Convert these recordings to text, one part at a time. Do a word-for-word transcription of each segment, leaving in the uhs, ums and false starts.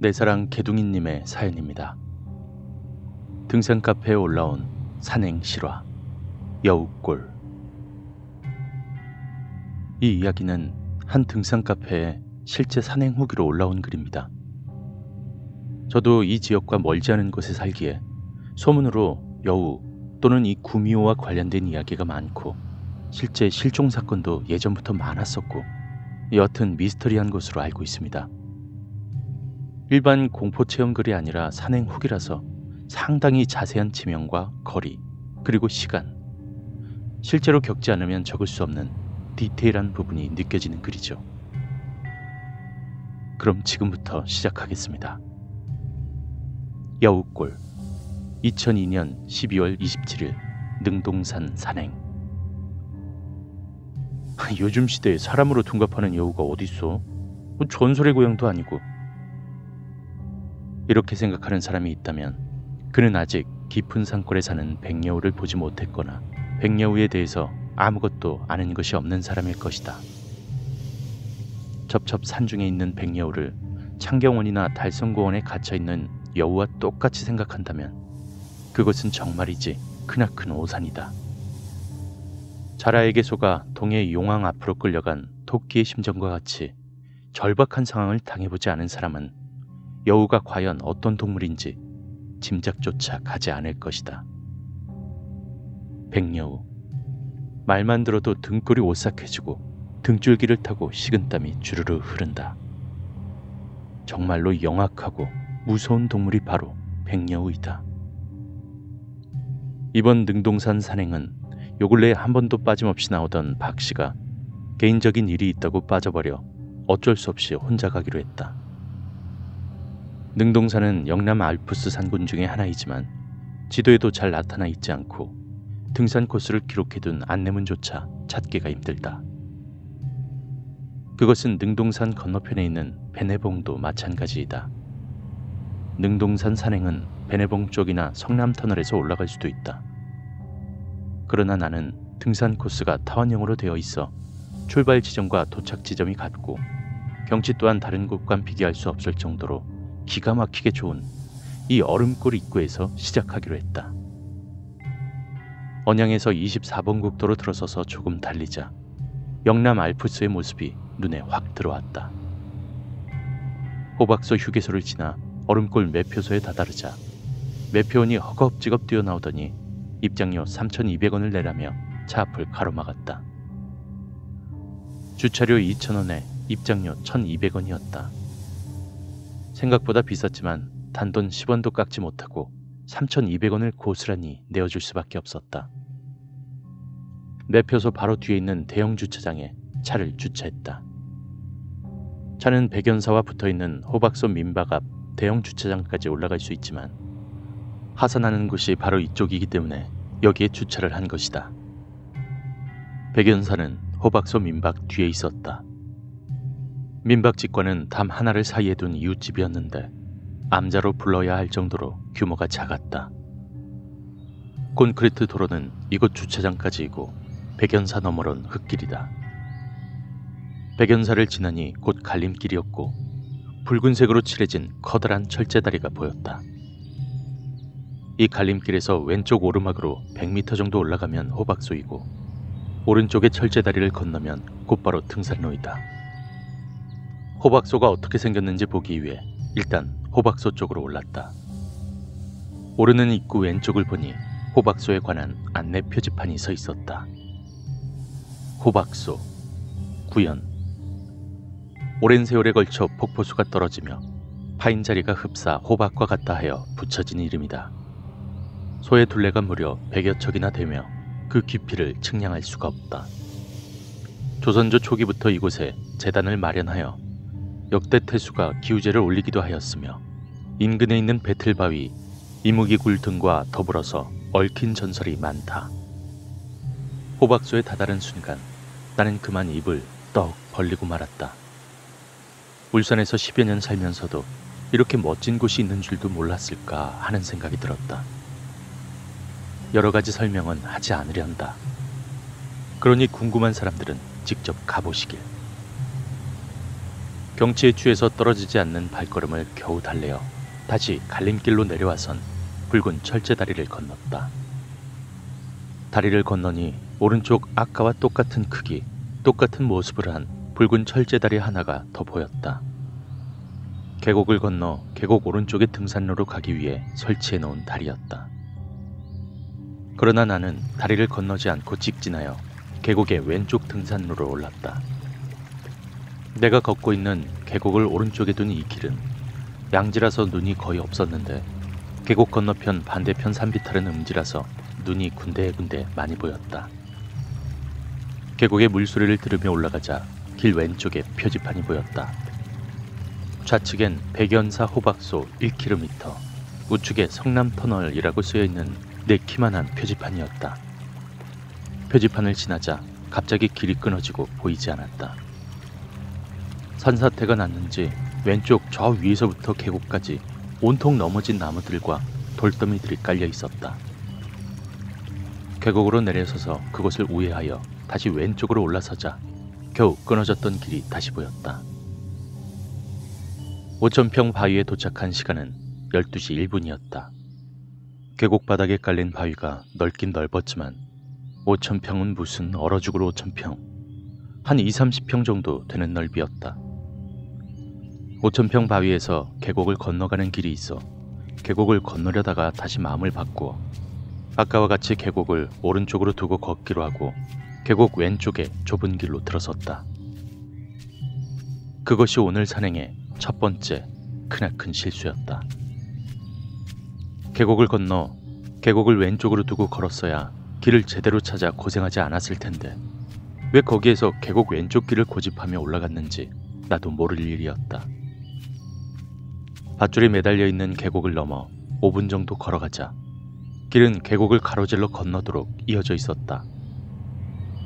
내 사랑 개둥이님의 사연입니다. 등산 카페에 올라온 산행 실화 여우골. 이 이야기는 한 등산 카페에 실제 산행 후기로 올라온 글입니다. 저도 이 지역과 멀지 않은 곳에 살기에 소문으로 여우 또는 이 구미호와 관련된 이야기가 많고 실제 실종 사건도 예전부터 많았었고 여하튼 미스터리한 곳으로 알고 있습니다. 일반 공포체험 글이 아니라 산행 후기라서 상당히 자세한 지명과 거리 그리고 시간, 실제로 겪지 않으면 적을 수 없는 디테일한 부분이 느껴지는 글이죠. 그럼 지금부터 시작하겠습니다. 여우골 이천이년 십이월 이십칠일 능동산 산행. 요즘 시대에 사람으로 둔갑하는 여우가 어딨어? 뭐 전설의 고향도 아니고. 이렇게 생각하는 사람이 있다면 그는 아직 깊은 산골에 사는 백여우를 보지 못했거나 백여우에 대해서 아무것도 아는 것이 없는 사람일 것이다. 첩첩 산중에 있는 백여우를 창경원이나 달성고원에 갇혀있는 여우와 똑같이 생각한다면 그것은 정말이지 크나큰 오산이다. 자라에게 속아 동해 용왕 앞으로 끌려간 토끼의 심정과 같이 절박한 상황을 당해보지 않은 사람은 여우가 과연 어떤 동물인지 짐작조차 가지 않을 것이다. 백여우. 말만 들어도 등골이 오싹해지고 등줄기를 타고 식은땀이 주르르 흐른다. 정말로 영악하고 무서운 동물이 바로 백여우이다. 이번 능동산 산행은 요 근래에 한 번도 빠짐없이 나오던 박 씨가 개인적인 일이 있다고 빠져버려 어쩔 수 없이 혼자 가기로 했다. 능동산은 영남 알프스 산군 중에 하나이지만 지도에도 잘 나타나 있지 않고 등산 코스를 기록해둔 안내문조차 찾기가 힘들다. 그것은 능동산 건너편에 있는 베네봉도 마찬가지이다. 능동산 산행은 배내봉 쪽이나 성남터널에서 올라갈 수도 있다. 그러나 나는 등산 코스가 타원형으로 되어 있어 출발 지점과 도착 지점이 같고 경치 또한 다른 곳과 비교할 수 없을 정도로 기가 막히게 좋은 이 얼음골 입구에서 시작하기로 했다. 언양에서 이십사번 국도로 들어서서 조금 달리자 영남 알프스의 모습이 눈에 확 들어왔다. 호박소 휴게소를 지나 얼음골 매표소에 다다르자 매표원이 허겁지겁 뛰어나오더니 입장료 삼천이백원을 내라며 차 앞을 가로막았다. 주차료 이천원에 입장료 천이백원이었다. 생각보다 비쌌지만 단돈 십원도 깎지 못하고 삼천이백원을 고스란히 내어줄 수밖에 없었다. 매표소 바로 뒤에 있는 대형 주차장에 차를 주차했다. 차는 백연사와 붙어있는 호박소 민박 앞 대형 주차장까지 올라갈 수 있지만 하산하는 곳이 바로 이쪽이기 때문에 여기에 주차를 한 것이다. 백연사는 호박소 민박 뒤에 있었다. 민박 직관은 담 하나를 사이에 둔 이웃집이었는데 암자로 불러야 할 정도로 규모가 작았다. 콘크리트 도로는 이곳 주차장까지이고 백연사 너머론 흙길이다. 백연사를 지나니 곧 갈림길이었고 붉은색으로 칠해진 커다란 철제다리가 보였다. 이 갈림길에서 왼쪽 오르막으로 백미터 정도 올라가면 호박소이고 오른쪽의 철제다리를 건너면 곧바로 등산로이다. 호박소가 어떻게 생겼는지 보기 위해 일단 호박소 쪽으로 올랐다. 오르는 입구 왼쪽을 보니 호박소에 관한 안내 표지판이 서 있었다. 호박소 구연. 오랜 세월에 걸쳐 폭포수가 떨어지며 파인 자리가 흡사 호박과 같다 하여 붙여진 이름이다. 소의 둘레가 무려 백여 척이나 되며 그 깊이를 측량할 수가 없다. 조선조 초기부터 이곳에 제단을 마련하여 역대 태수가 기우제를 올리기도 하였으며 인근에 있는 배틀바위, 이무기굴 등과 더불어서 얽힌 전설이 많다. 호박소에 다다른 순간 나는 그만 입을 떡 벌리고 말았다. 울산에서 십여 년 살면서도 이렇게 멋진 곳이 있는 줄도 몰랐을까 하는 생각이 들었다. 여러 가지 설명은 하지 않으려 한다. 그러니 궁금한 사람들은 직접 가보시길. 경치에 취해서 떨어지지 않는 발걸음을 겨우 달래어 다시 갈림길로 내려와선 붉은 철제다리를 건넜다. 다리를 건너니 오른쪽 아까와 똑같은 크기, 똑같은 모습을 한 붉은 철제다리 하나가 더 보였다. 계곡을 건너 계곡 오른쪽의 등산로로 가기 위해 설치해놓은 다리였다. 그러나 나는 다리를 건너지 않고 직진하여 계곡의 왼쪽 등산로로 올랐다. 내가 걷고 있는 계곡을 오른쪽에 둔 이 길은 양지라서 눈이 거의 없었는데 계곡 건너편 반대편 산비탈은 음지라서 눈이 군데군데 많이 보였다. 계곡의 물소리를 들으며 올라가자 길 왼쪽에 표지판이 보였다. 좌측엔 백연사 호박소 일 킬로미터, 우측에 성남터널이라고 쓰여있는 내 키만한 표지판이었다. 표지판을 지나자 갑자기 길이 끊어지고 보이지 않았다. 산사태가 났는지 왼쪽 저 위에서부터 계곡까지 온통 넘어진 나무들과 돌더미들이 깔려 있었다. 계곡으로 내려서서 그곳을 우회하여 다시 왼쪽으로 올라서자 겨우 끊어졌던 길이 다시 보였다. 오천 평 바위에 도착한 시간은 열두 시 일 분이었다. 계곡 바닥에 깔린 바위가 넓긴 넓었지만 오천 평은 무슨 얼어 죽을 오천 평, 한 이삼십 평 정도 되는 넓이였다. 오천 평 바위에서 계곡을 건너가는 길이 있어 계곡을 건너려다가 다시 마음을 바꾸어 아까와 같이 계곡을 오른쪽으로 두고 걷기로 하고 계곡 왼쪽에 좁은 길로 들어섰다. 그것이 오늘 산행의 첫 번째 크나큰 실수였다. 계곡을 건너 계곡을 왼쪽으로 두고 걸었어야 길을 제대로 찾아 고생하지 않았을 텐데 왜 거기에서 계곡 왼쪽 길을 고집하며 올라갔는지 나도 모를 일이었다. 밧줄이 매달려 있는 계곡을 넘어 오 분 정도 걸어가자 길은 계곡을 가로질러 건너도록 이어져 있었다.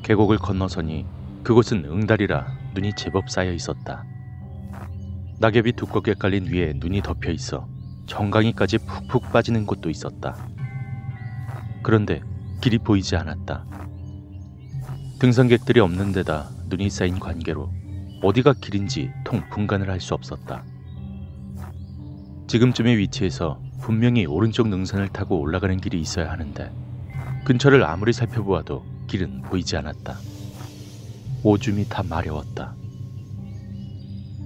계곡을 건너서니 그곳은 응달이라 눈이 제법 쌓여 있었다. 낙엽이 두껍게 깔린 위에 눈이 덮여 있어 정강이까지 푹푹 빠지는 곳도 있었다. 그런데 길이 보이지 않았다. 등산객들이 없는 데다 눈이 쌓인 관계로 어디가 길인지 통 분간을 할 수 없었다. 지금쯤의 위치에서 분명히 오른쪽 능선을 타고 올라가는 길이 있어야 하는데 근처를 아무리 살펴보아도 길은 보이지 않았다. 오줌이 다 마려웠다.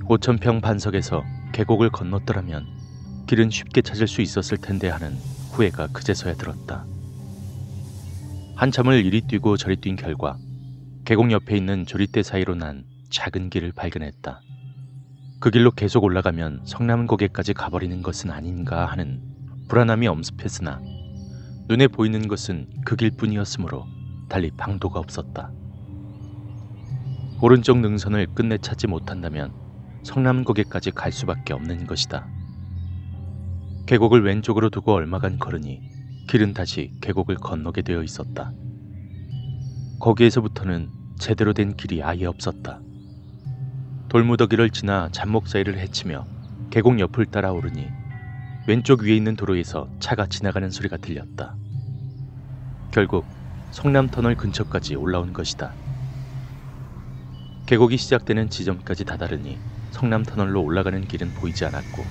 오천 평 반석에서 계곡을 건넜더라면 길은 쉽게 찾을 수 있었을 텐데 하는 후회가 그제서야 들었다. 한참을 이리 뛰고 저리 뛴 결과 계곡 옆에 있는 조릿대 사이로 난 작은 길을 발견했다. 그 길로 계속 올라가면 성남고개까지 가버리는 것은 아닌가 하는 불안함이 엄습했으나 눈에 보이는 것은 그 길뿐이었으므로 달리 방도가 없었다. 오른쪽 능선을 끝내 찾지 못한다면 성남고개까지 갈 수밖에 없는 것이다. 계곡을 왼쪽으로 두고 얼마간 걸으니 길은 다시 계곡을 건너게 되어 있었다. 거기에서부터는 제대로 된 길이 아예 없었다. 돌무더기를 지나 잔목 사이를 헤치며 계곡 옆을 따라 오르니 왼쪽 위에 있는 도로에서 차가 지나가는 소리가 들렸다. 결국 성남터널 근처까지 올라온 것이다. 계곡이 시작되는 지점까지 다다르니 성남터널로 올라가는 길은 보이지 않았고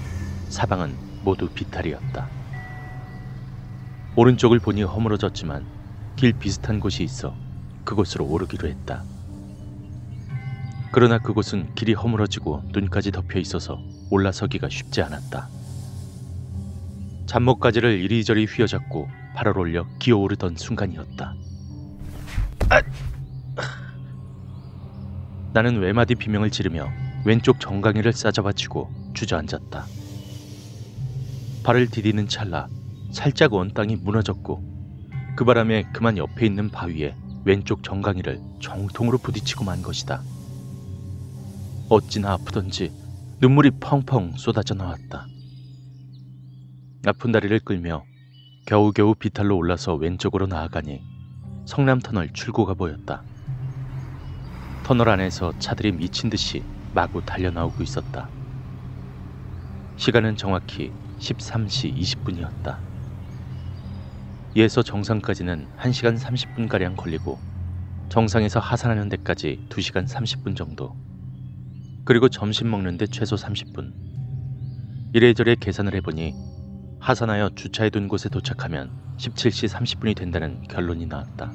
사방은 모두 비탈이었다. 오른쪽을 보니 허물어졌지만 길 비슷한 곳이 있어 그곳으로 오르기로 했다. 그러나 그곳은 길이 허물어지고 눈까지 덮여 있어서 올라서기가 쉽지 않았다. 잡목가지를 이리저리 휘어잡고 발을 올려 기어오르던 순간이었다. 아! 나는 외마디 비명을 지르며 왼쪽 정강이를 싸잡아치고 주저앉았다. 발을 디디는 찰나 살짝 온 땅이 무너졌고 그 바람에 그만 옆에 있는 바위에 왼쪽 정강이를 정통으로 부딪히고 만 것이다. 어찌나 아프던지 눈물이 펑펑 쏟아져 나왔다. 아픈 다리를 끌며 겨우겨우 비탈로 올라서 왼쪽으로 나아가니 성남터널 출구가 보였다. 터널 안에서 차들이 미친 듯이 마구 달려나오고 있었다. 시간은 정확히 열세 시 이십 분이었다. 이에서 정상까지는 한 시간 삼십 분가량 걸리고 정상에서 하산하는 데까지 두 시간 삼십 분 정도, 그리고 점심 먹는데 최소 삼십 분. 이래저래 계산을 해보니 하산하여 주차해둔 곳에 도착하면 열일곱 시 삼십 분이 된다는 결론이 나왔다.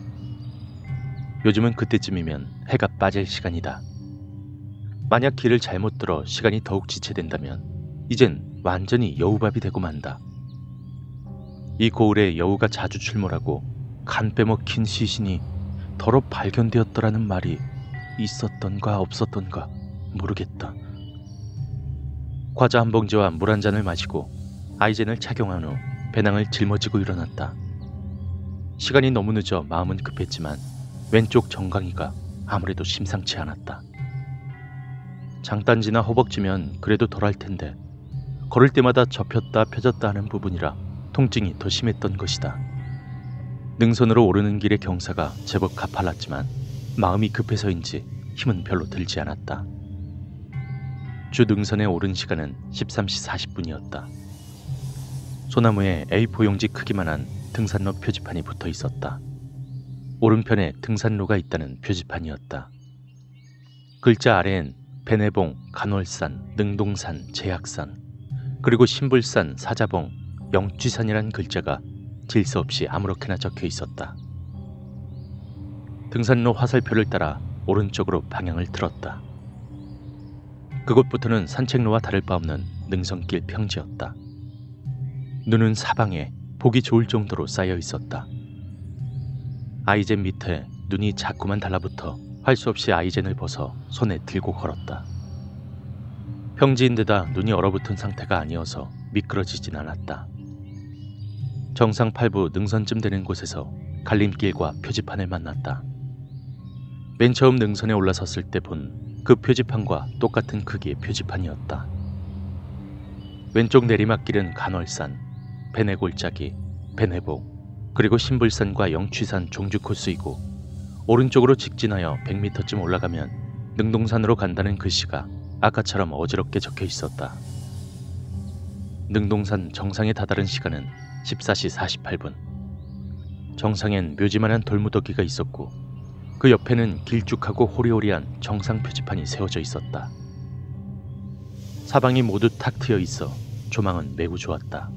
요즘은 그때쯤이면 해가 빠질 시간이다. 만약 길을 잘못 들어 시간이 더욱 지체된다면 이젠 완전히 여우밥이 되고 만다. 이 고을에 여우가 자주 출몰하고 간 빼먹힌 시신이 더러 발견되었더라는 말이 있었던가 없었던가 모르겠다. 과자 한 봉지와 물 한 잔을 마시고 아이젠을 착용한 후 배낭을 짊어지고 일어났다. 시간이 너무 늦어 마음은 급했지만 왼쪽 정강이가 아무래도 심상치 않았다. 장단지나 허벅지면 그래도 덜할 텐데 걸을 때마다 접혔다 펴졌다 하는 부분이라 통증이 더 심했던 것이다. 능선으로 오르는 길의 경사가 제법 가팔랐지만 마음이 급해서인지 힘은 별로 들지 않았다. 주 능선에 오른 시간은 열세 시 사십 분이었다. 소나무에 에이 사 용지 크기만한 등산로 표지판이 붙어 있었다. 오른편에 등산로가 있다는 표지판이었다. 글자 아래엔 배내봉, 간월산, 능동산, 제약산, 그리고 신불산, 사자봉, 영취산이란 글자가 질서 없이 아무렇게나 적혀 있었다. 등산로 화살표를 따라 오른쪽으로 방향을 틀었다. 그곳부터는 산책로와 다를 바 없는 능선길 평지였다. 눈은 사방에 보기 좋을 정도로 쌓여 있었다. 아이젠 밑에 눈이 자꾸만 달라붙어 할 수 없이 아이젠을 벗어 손에 들고 걸었다. 평지인데다 눈이 얼어붙은 상태가 아니어서 미끄러지진 않았다. 정상 팔 부 능선쯤 되는 곳에서 갈림길과 표지판을 만났다. 맨 처음 능선에 올라섰을 때 본 그 표지판과 똑같은 크기의 표지판이었다. 왼쪽 내리막길은 간월산, 배내골짜기, 배내봉, 그리고 신불산과 영취산 종주 코스이고 오른쪽으로 직진하여 백 미터쯤 올라가면 능동산으로 간다는 글씨가 아까처럼 어지럽게 적혀 있었다. 능동산 정상에 다다른 시간은 열네 시 사십팔 분. 정상엔 묘지만한 돌무더기가 있었고 그 옆에는 길쭉하고 호리호리한 정상 표지판이 세워져 있었다. 사방이 모두 탁 트여 있어 조망은 매우 좋았다.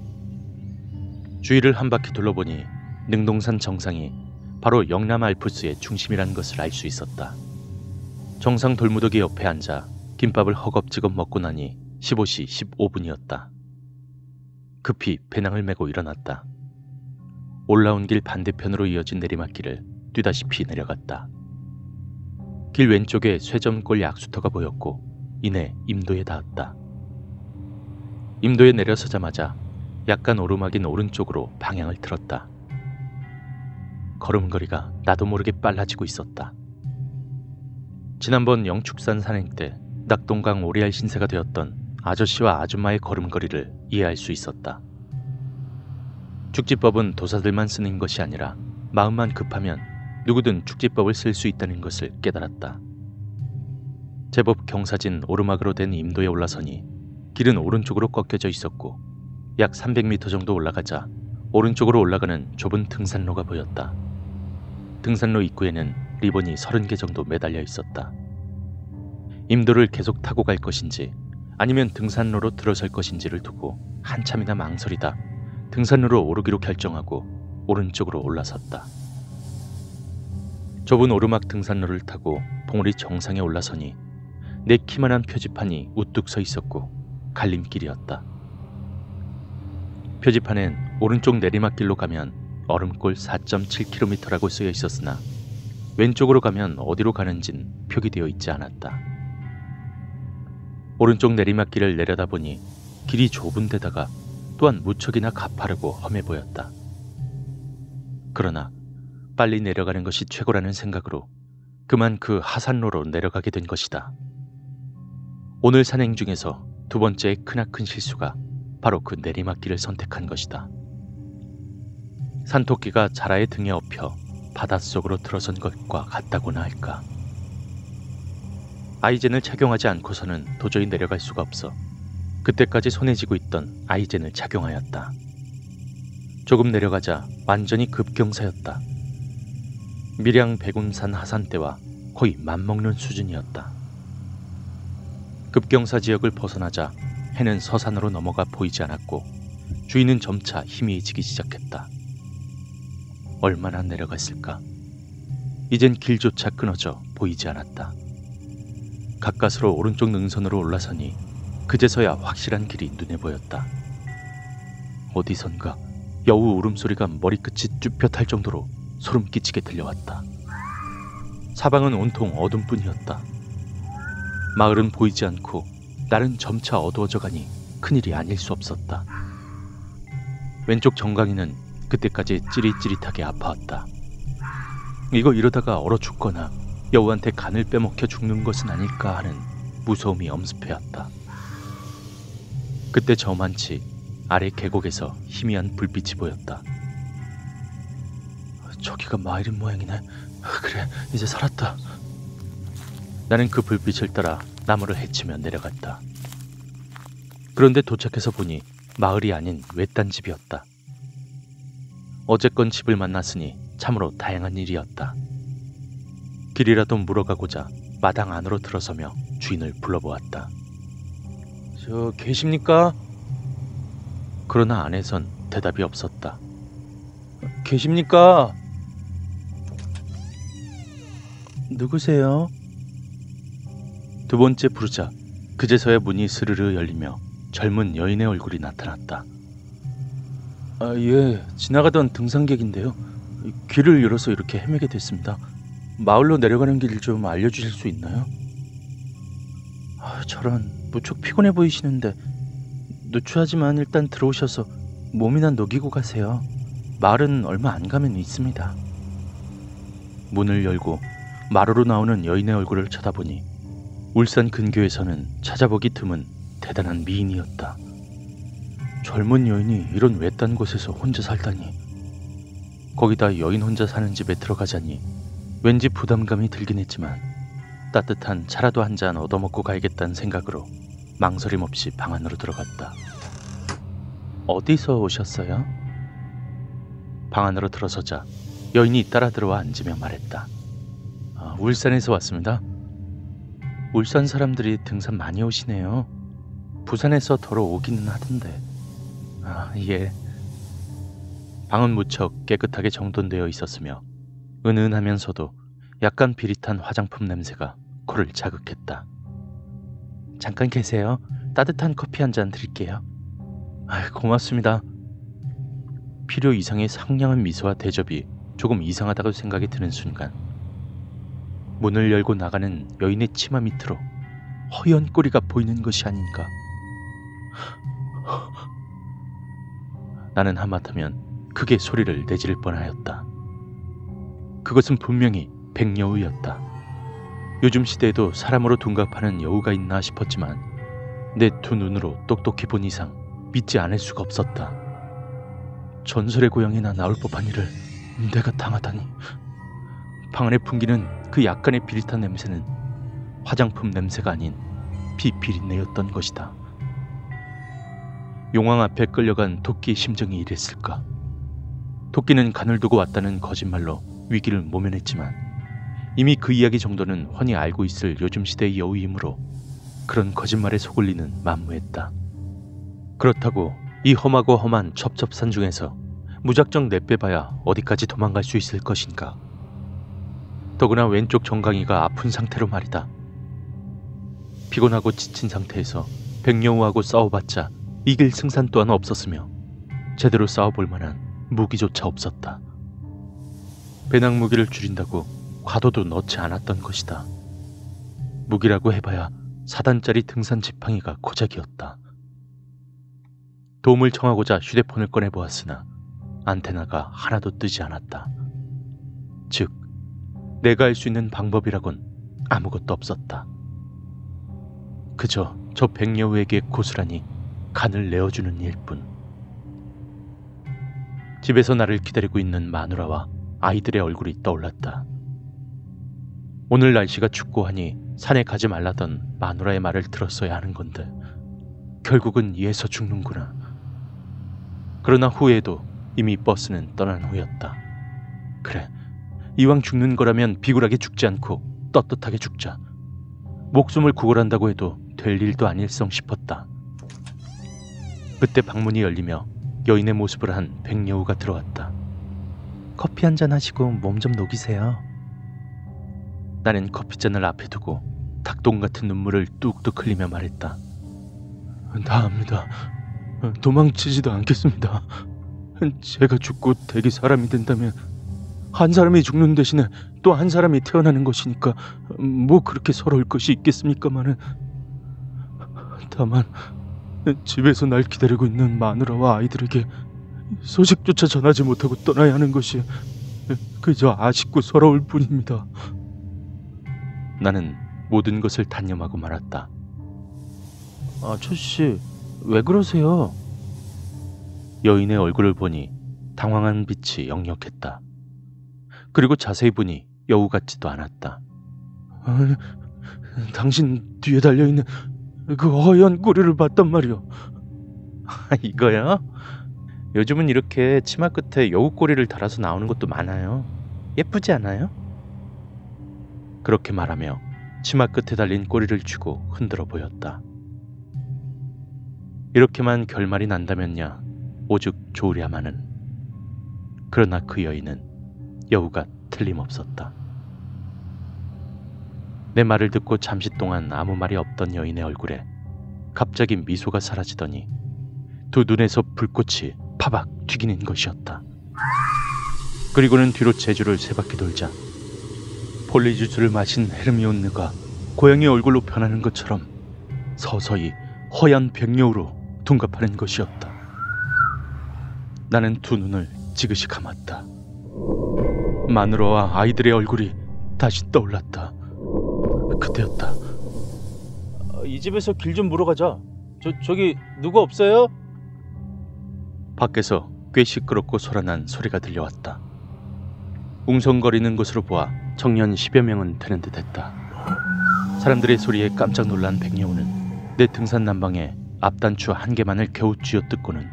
주위를 한 바퀴 둘러보니 능동산 정상이 바로 영남 알프스의 중심이라는 것을 알 수 있었다. 정상 돌무더기 옆에 앉아 김밥을 허겁지겁 먹고 나니 열다섯 시 십오 분이었다. 급히 배낭을 메고 일어났다. 올라온 길 반대편으로 이어진 내리막길을 뛰다시피 내려갔다. 길 왼쪽에 쇠점골 약수터가 보였고 이내 임도에 닿았다. 임도에 내려서자마자 약간 오르막인 오른쪽으로 방향을 틀었다. 걸음걸이가 나도 모르게 빨라지고 있었다. 지난번 영축산 산행 때 낙동강 오리알 신세가 되었던 아저씨와 아줌마의 걸음걸이를 이해할 수 있었다. 축지법은 도사들만 쓰는 것이 아니라 마음만 급하면 누구든 축지법을 쓸 수 있다는 것을 깨달았다. 제법 경사진 오르막으로 된 임도에 올라서니 길은 오른쪽으로 꺾여져 있었고 약 삼백 미터 정도 올라가자 오른쪽으로 올라가는 좁은 등산로가 보였다. 등산로 입구에는 리본이 서른 개 정도 매달려 있었다. 임도를 계속 타고 갈 것인지 아니면 등산로로 들어설 것인지를 두고 한참이나 망설이다 등산로로 오르기로 결정하고 오른쪽으로 올라섰다. 좁은 오르막 등산로를 타고 봉우리 정상에 올라서니 내 키만한 표지판이 우뚝 서 있었고 갈림길이었다. 표지판엔 오른쪽 내리막길로 가면 얼음골 사 점 칠 킬로미터라고 쓰여 있었으나 왼쪽으로 가면 어디로 가는진 표기되어 있지 않았다. 오른쪽 내리막길을 내려다보니 길이 좁은 데다가 또한 무척이나 가파르고 험해 보였다. 그러나 빨리 내려가는 것이 최고라는 생각으로 그만 그 하산로로 내려가게 된 것이다. 오늘 산행 중에서 두 번째 크나큰 실수가 바로 그 내리막길을 선택한 것이다. 산토끼가 자라의 등에 업혀 바닷속으로 들어선 것과 같다고나 할까. 아이젠을 착용하지 않고서는 도저히 내려갈 수가 없어 그때까지 손에 쥐고 있던 아이젠을 착용하였다. 조금 내려가자 완전히 급경사였다. 밀양 백운산 하산대와 거의 맞먹는 수준이었다. 급경사 지역을 벗어나자 해는 서산으로 넘어가 보이지 않았고 주위는 점차 희미해지기 시작했다. 얼마나 내려갔을까? 이젠 길조차 끊어져 보이지 않았다. 가까스로 오른쪽 능선으로 올라서니 그제서야 확실한 길이 눈에 보였다. 어디선가 여우 울음소리가 머리끝이 쭈뼛할 정도로 소름 끼치게 들려왔다. 사방은 온통 어둠뿐이었다. 마을은 보이지 않고 날은 점차 어두워져가니 큰일이 아닐 수 없었다. 왼쪽 정강이는 그때까지 찌릿찌릿하게 아파왔다. 이거 이러다가 얼어 죽거나 여우한테 간을 빼먹혀 죽는 것은 아닐까 하는 무서움이 엄습해왔다. 그때 저만치 아래 계곡에서 희미한 불빛이 보였다. 저기가 마을인 모양이네. 그래, 이제 살았다. 나는 그 불빛을 따라 나무를 헤치며 내려갔다. 그런데 도착해서 보니 마을이 아닌 외딴 집이었다. 어쨌건 집을 만났으니 참으로 다양한 일이었다. 길이라도 물어가고자 마당 안으로 들어서며 주인을 불러보았다. 저 계십니까? 그러나 안에선 대답이 없었다. 계십니까? 누구세요? 두 번째 부르자 그제서야 문이 스르르 열리며 젊은 여인의 얼굴이 나타났다. 아, 예, 지나가던 등산객인데요. 길을 열어서 이렇게 헤매게 됐습니다. 마을로 내려가는 길 좀 알려주실 수 있나요? 아, 저런, 무척 피곤해 보이시는데 누추하지만 일단 들어오셔서 몸이나 녹이고 가세요. 마을은 얼마 안 가면 있습니다. 문을 열고 마루로 나오는 여인의 얼굴을 쳐다보니 울산 근교에서는 찾아보기 드문 대단한 미인이었다. 젊은 여인이 이런 외딴 곳에서 혼자 살다니. 거기다 여인 혼자 사는 집에 들어가자니 왠지 부담감이 들긴 했지만 따뜻한 차라도 한 잔 얻어먹고 가야겠다는 생각으로 망설임 없이 방 안으로 들어갔다. 어디서 오셨어요? 방 안으로 들어서자 여인이 따라 들어와 앉으며 말했다. 아, 울산에서 왔습니다. 울산 사람들이 등산 많이 오시네요. 부산에서 더러 오기는 하던데. 아, 예. 방은 무척 깨끗하게 정돈되어 있었으며 은은하면서도 약간 비릿한 화장품 냄새가 코를 자극했다. 잠깐 계세요. 따뜻한 커피 한 잔 드릴게요. 아, 고맙습니다. 필요 이상의 상냥한 미소와 대접이 조금 이상하다고 생각이 드는 순간 문을 열고 나가는 여인의 치마 밑으로 허연 꼬리가 보이는 것이 아닌가. 나는 하마터면 크게 소리를 내지를 뻔하였다. 그것은 분명히 백여우였다. 요즘 시대에도 사람으로 둔갑하는 여우가 있나 싶었지만 내 두 눈으로 똑똑히 본 이상 믿지 않을 수가 없었다. 전설의 고향이나 나올 법한 일을 내가 당하다니. 방 안에 풍기는 그 약간의 비릿한 냄새는 화장품 냄새가 아닌 피비린내였던 것이다. 용왕 앞에 끌려간 토끼의 심정이 이랬을까. 토끼는 간을 두고 왔다는 거짓말로 위기를 모면했지만 이미 그 이야기 정도는 훤히 알고 있을 요즘 시대의 여우이므로 그런 거짓말에 속을 리는 만무했다. 그렇다고 이 험하고 험한 첩첩산 중에서 무작정 내빼봐야 어디까지 도망갈 수 있을 것인가. 더구나 왼쪽 정강이가 아픈 상태로 말이다. 피곤하고 지친 상태에서 백여우하고 싸워봤자 이길 승산 또한 없었으며 제대로 싸워볼 만한 무기조차 없었다. 배낭 무기를 줄인다고 과도도 넣지 않았던 것이다. 무기라고 해봐야 사단짜리 등산 지팡이가 고작이었다. 도움을 청하고자 휴대폰을 꺼내보았으나 안테나가 하나도 뜨지 않았다. 즉, 내가 할 수 있는 방법이라곤 아무것도 없었다. 그저 저 백여우에게 고스란히 간을 내어주는 일뿐. 집에서 나를 기다리고 있는 마누라와 아이들의 얼굴이 떠올랐다. 오늘 날씨가 춥고 하니 산에 가지 말라던 마누라의 말을 들었어야 하는 건데 결국은 이에서 죽는구나. 그러나 후에도 이미 버스는 떠난 후였다. 그래, 이왕 죽는 거라면 비굴하게 죽지 않고 떳떳하게 죽자. 목숨을 구걸한다고 해도 될 일도 아닐성 싶었다. 그때 방문이 열리며 여인의 모습을 한 백여우가 들어왔다. 커피 한잔 하시고 몸 좀 녹이세요. 나는 커피잔을 앞에 두고 닭똥 같은 눈물을 뚝뚝 흘리며 말했다. 다 압니다. 도망치지도 않겠습니다. 제가 죽고 댁이 사람이 된다면 한 사람이 죽는 대신에 또 한 사람이 태어나는 것이니까 뭐 그렇게 서러울 것이 있겠습니까마는, 다만 집에서 날 기다리고 있는 마누라와 아이들에게 소식조차 전하지 못하고 떠나야 하는 것이 그저 아쉽고 서러울 뿐입니다. 나는 모든 것을 단념하고 말았다. 아저씨, 왜 그러세요? 여인의 얼굴을 보니 당황한 빛이 역력했다. 그리고 자세히 보니 여우 같지도 않았다. 아, 당신 뒤에 달려있는 그 허연 꼬리를 봤단 말이오. 아, 이거야? 요즘은 이렇게 치마 끝에 여우 꼬리를 달아서 나오는 것도 많아요. 예쁘지 않아요? 그렇게 말하며 치마 끝에 달린 꼬리를 쥐고 흔들어 보였다. 이렇게만 결말이 난다면야 오죽 좋으랴마는. 그러나 그 여인은 여우가 틀림없었다. 내 말을 듣고 잠시 동안 아무 말이 없던 여인의 얼굴에 갑자기 미소가 사라지더니 두 눈에서 불꽃이 파박 튀기는 것이었다. 그리고는 뒤로 제주를 세 바퀴 돌자 폴리주스를 마신 헤르미온느가 고양이 얼굴로 변하는 것처럼 서서히 허얀 백여우로 둔갑하는 것이었다. 나는 두 눈을 지그시 감았다. 마누라와 아이들의 얼굴이 다시 떠올랐다. 그때였다. 이 집에서 길 좀 물어가자. 저, 저기 누구 없어요? 밖에서 꽤 시끄럽고 소란한 소리가 들려왔다. 웅성거리는 것으로 보아 청년 십여 명은 되는 듯했다. 사람들의 소리에 깜짝 놀란 백여우는 내 등산 난방에 앞단추 한 개만을 겨우 쥐어뜯고는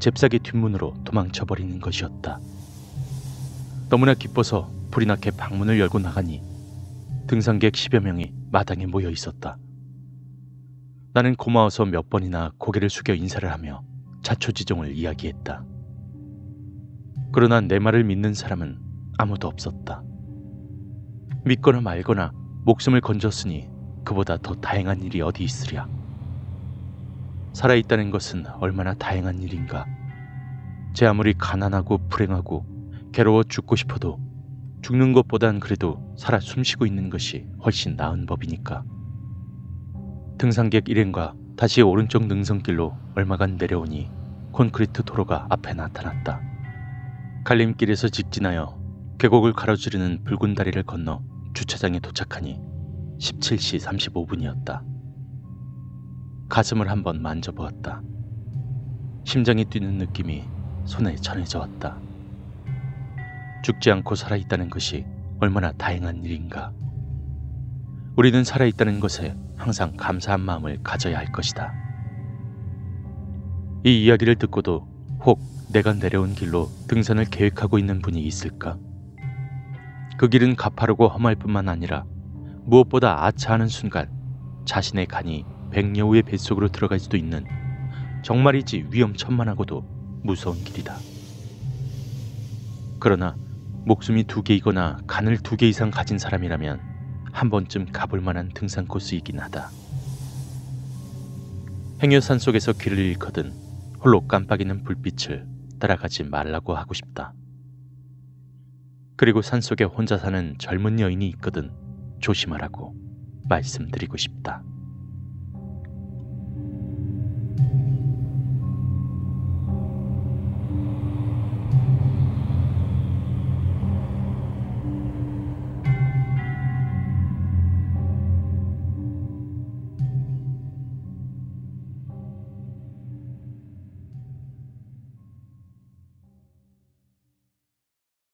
잽싸게 뒷문으로 도망쳐버리는 것이었다. 너무나 기뻐서 불이 나게 방문을 열고 나가니 등산객 십여 명이 마당에 모여 있었다. 나는 고마워서 몇 번이나 고개를 숙여 인사를 하며 자초지종을 이야기했다. 그러나 내 말을 믿는 사람은 아무도 없었다. 믿거나 말거나 목숨을 건졌으니 그보다 더 다행한 일이 어디 있으랴. 살아있다는 것은 얼마나 다행한 일인가. 제 아무리 가난하고 불행하고 괴로워 죽고 싶어도 죽는 것보단 그래도 살아 숨쉬고 있는 것이 훨씬 나은 법이니까. 등산객 일행과 다시 오른쪽 능선길로 얼마간 내려오니 콘크리트 도로가 앞에 나타났다. 갈림길에서 직진하여 계곡을 가로지르는 붉은 다리를 건너 주차장에 도착하니 열일곱 시 삼십오 분이었다. 가슴을 한번 만져보았다. 심장이 뛰는 느낌이 손에 전해져 왔다. 죽지 않고 살아있다는 것이 얼마나 다행한 일인가. 우리는 살아있다는 것에 항상 감사한 마음을 가져야 할 것이다. 이 이야기를 듣고도 혹 내가 내려온 길로 등산을 계획하고 있는 분이 있을까? 그 길은 가파르고 험할 뿐만 아니라 무엇보다 아차하는 순간 자신의 간이 백여우의 뱃속으로 들어갈 수도 있는, 정말이지 위험천만하고도 무서운 길이다. 그러나 목숨이 두 개이거나 간을 두 개 이상 가진 사람이라면 한 번쯤 가볼 만한 등산 코스이긴 하다. 행여산 속에서 길을 잃거든 홀로 깜빡이는 불빛을 따라가지 말라고 하고 싶다. 그리고 산속에 혼자 사는 젊은 여인이 있거든 조심하라고 말씀드리고 싶다.